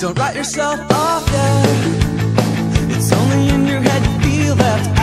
Don't write yourself off yet. It's only in your head to be left